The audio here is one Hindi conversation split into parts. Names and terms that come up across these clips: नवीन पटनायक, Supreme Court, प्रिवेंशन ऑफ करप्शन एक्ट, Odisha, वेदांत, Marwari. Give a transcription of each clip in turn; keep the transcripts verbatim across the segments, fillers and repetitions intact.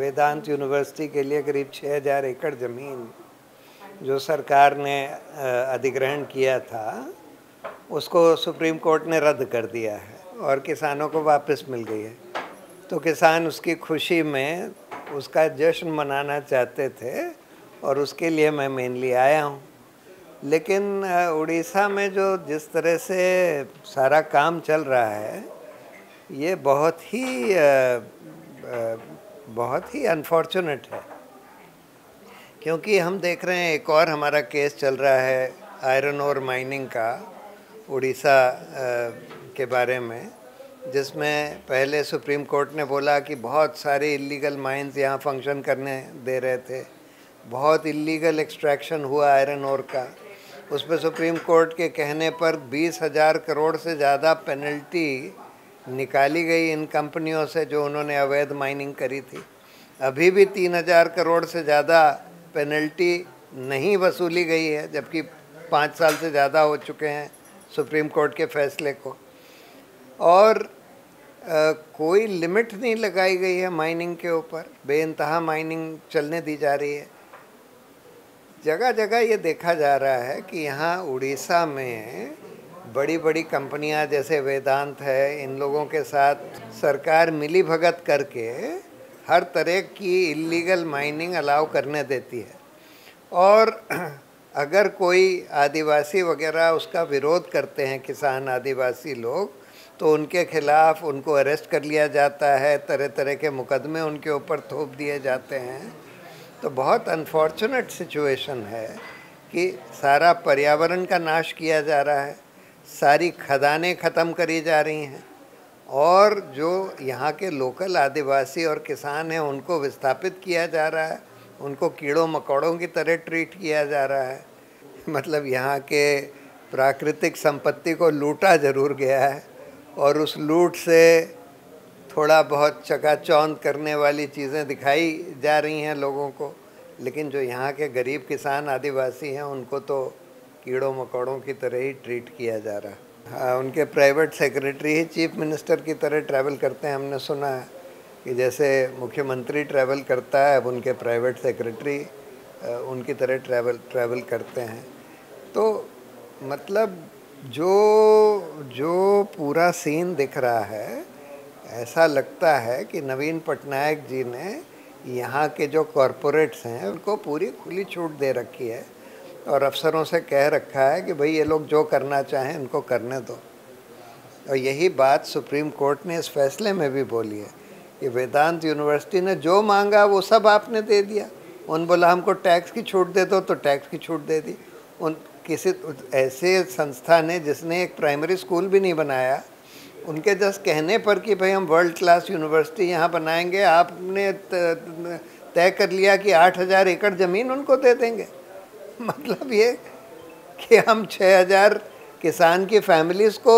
वेदांत यूनिवर्सिटी के लिए करीब छह हज़ार एकड़ ज़मीन जो सरकार ने अधिग्रहण किया था उसको सुप्रीम कोर्ट ने रद्द कर दिया है और किसानों को वापस मिल गई है। तो किसान उसकी खुशी में उसका जश्न मनाना चाहते थे और उसके लिए मैं मेनली आया हूँ। लेकिन उड़ीसा में जो जिस तरह से सारा काम चल रहा है ये बहुत ही बहुत ही अनफॉर्चुनेट है, क्योंकि हम देख रहे हैं एक और हमारा केस चल रहा है आयरन ओर माइनिंग का उड़ीसा के बारे में, जिसमें पहले सुप्रीम कोर्ट ने बोला कि बहुत सारे इलीगल माइंस यहाँ फंक्शन करने दे रहे थे, बहुत इलीगल एक्सट्रैक्शन हुआ आयरन ओर का। उस पर सुप्रीम कोर्ट के कहने पर बीस हज़ार करोड़ से ज़्यादा पेनल्टी निकाली गई इन कंपनियों से जो उन्होंने अवैध माइनिंग करी थी। अभी भी तीन हज़ार करोड़ से ज़्यादा पेनल्टी नहीं वसूली गई है, जबकि पाँच साल से ज़्यादा हो चुके हैं सुप्रीम कोर्ट के फैसले को। और आ, कोई लिमिट नहीं लगाई गई है माइनिंग के ऊपर, बेइंतहा माइनिंग चलने दी जा रही है। जगह जगह ये देखा जा रहा है कि यहाँ उड़ीसा में बड़ी बड़ी कंपनियां जैसे वेदांत है, इन लोगों के साथ सरकार मिली भगत करके हर तरह की इलीगल माइनिंग अलाउ करने देती है। और अगर कोई आदिवासी वगैरह उसका विरोध करते हैं, किसान आदिवासी लोग, तो उनके खिलाफ उनको अरेस्ट कर लिया जाता है, तरह तरह के मुकदमे उनके ऊपर थोप दिए जाते हैं। तो बहुत अनफॉर्चुनेट सिचुएशन है कि सारा पर्यावरण का नाश किया जा रहा है, सारी खदानें ख़त्म करी जा रही हैं और जो यहाँ के लोकल आदिवासी और किसान हैं उनको विस्थापित किया जा रहा है, उनको कीड़ों मकोड़ों की तरह ट्रीट किया जा रहा है। मतलब यहाँ के प्राकृतिक संपत्ति को लूटा ज़रूर गया है और उस लूट से थोड़ा बहुत चकाचौंध करने वाली चीज़ें दिखाई जा रही हैं लोगों को, लेकिन जो यहाँ के गरीब किसान आदिवासी हैं उनको तो कीड़ों मकोड़ों की तरह ही ट्रीट किया जा रहा है। हाँ, उनके प्राइवेट सेक्रेटरी ही चीफ मिनिस्टर की तरह ट्रैवल करते हैं। हमने सुना है कि जैसे मुख्यमंत्री ट्रैवल करता है अब उनके प्राइवेट सेक्रेटरी उनकी तरह ट्रैवल ट्रैवल करते हैं। तो मतलब जो जो पूरा सीन दिख रहा है, ऐसा लगता है कि नवीन पटनायक जी ने यहाँ के जो कॉरपोरेट्स हैं उनको पूरी खुली छूट दे रखी है और अफसरों से कह रखा है कि भाई ये लोग जो करना चाहें उनको करने दो। और यही बात सुप्रीम कोर्ट ने इस फैसले में भी बोली है कि वेदांत यूनिवर्सिटी ने जो मांगा वो सब आपने दे दिया। उन बोला हमको टैक्स की छूट दे दो तो टैक्स की छूट दे दी। उन किसी ऐसे संस्था ने जिसने एक प्राइमरी स्कूल भी नहीं बनाया, उनके जस्ट कहने पर कि भाई हम वर्ल्ड क्लास यूनिवर्सिटी यहाँ बनाएंगे, आपने तय कर लिया कि आठ हज़ार एकड़ ज़मीन उनको दे देंगे। मतलब ये कि हम छह हज़ार किसान की फैमिलीज़ को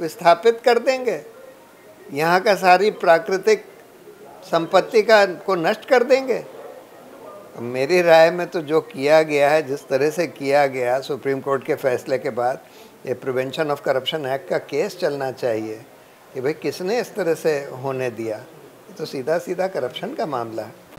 विस्थापित कर देंगे, यहाँ का सारी प्राकृतिक संपत्ति का को नष्ट कर देंगे। मेरी राय में तो जो किया गया है, जिस तरह से किया गया सुप्रीम कोर्ट के फैसले के बाद, ये प्रिवेंशन ऑफ करप्शन एक्ट का केस चलना चाहिए कि भाई किसने इस तरह से होने दिया। तो सीधा सीधा करप्शन का मामला है।